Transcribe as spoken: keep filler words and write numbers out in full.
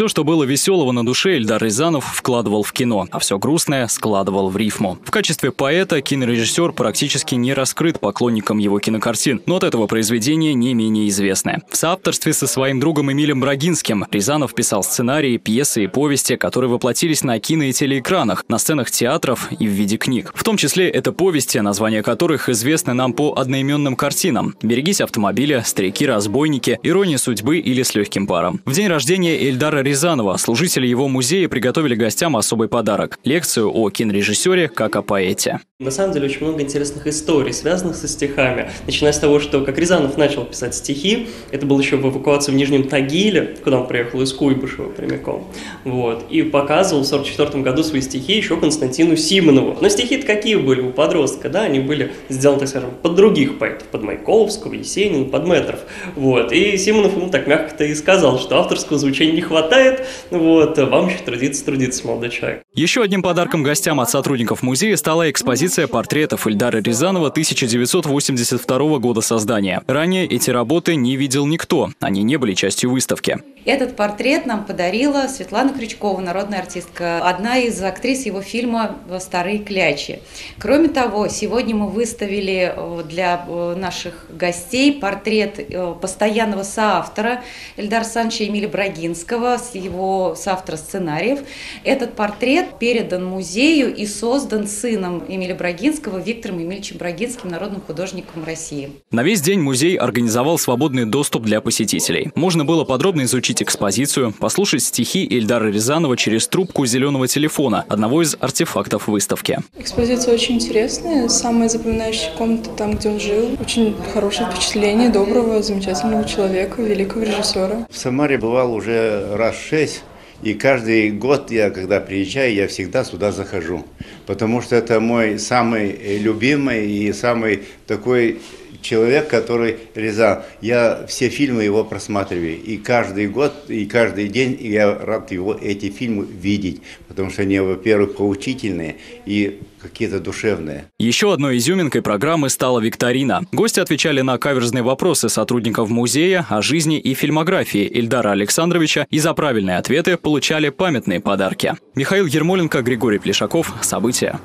Все, что было веселого на душе, Эльдар Рязанов вкладывал в кино, а все грустное складывал в рифму. В качестве поэта кинорежиссер практически не раскрыт поклонникам его кинокартин, но от этого произведения не менее известное. В соавторстве со своим другом Эмилем Брагинским Рязанов писал сценарии, пьесы и повести, которые воплотились на кино и телеэкранах, на сценах театров и в виде книг. В том числе это повести, названия которых известны нам по одноименным картинам «Берегись автомобиля», «Старики, разбойники», «Ирония судьбы» или «С легким паром». В день рождения Эльдара Рязанова служители его музея приготовили гостям особый подарок – лекцию о кинорежиссере как о поэте. На самом деле очень много интересных историй, связанных со стихами. Начиная с того, что как Рязанов начал писать стихи, это было еще в эвакуации в Нижнем Тагиле, куда он приехал из Куйбышева прямиком, вот, и показывал в сорок четвёртом году свои стихи еще Константину Симонову. Но стихи-то какие были у подростка, да, они были сделаны, так скажем, под других поэтов, под Майковского, Есенина, под Метров, вот, и Симонов ему так мягко-то и сказал, что авторского звучания не хватает, вот, вам еще трудиться, трудиться, молодой человек. Еще одним подарком гостям от сотрудников музея стала экспозиция портретов Эльдара Рязанова тысяча девятьсот восемьдесят второго года создания. Ранее эти работы не видел никто, они не были частью выставки. Этот портрет нам подарила Светлана Крючкова, народная артистка, одна из актрис его фильма «Старые клячи». Кроме того, сегодня мы выставили для наших гостей портрет постоянного соавтора Эльдара Санча Эмиля Брагинского, его соавтора сценариев. Этот портрет передан музею и создан сыном Эмиля Брагинского, Виктором Эмильевичем Брагинским, народным художником России. На весь день музей организовал свободный доступ для посетителей. Можно было подробно изучить экспозицию, послушать стихи Эльдара Рязанова через трубку зеленого телефона, одного из артефактов выставки. Экспозиция очень интересная, самая запоминающая комната там, где он жил. Очень хорошее впечатление доброго, замечательного человека, великого режиссера. В Самаре бывал уже раз шесть, и каждый год, я, когда приезжаю, я всегда сюда захожу, потому что это мой самый любимый и самый такой... человек, который Рязанов. Я все фильмы его просматриваю. И каждый год, и каждый день я рад его эти фильмы видеть. Потому что они, во-первых, поучительные и какие-то душевные. Еще одной изюминкой программы стала викторина. Гости отвечали на каверзные вопросы сотрудников музея о жизни и фильмографии Эльдара Александровича и за правильные ответы получали памятные подарки. Михаил Ермоленко, Григорий Плешаков. События.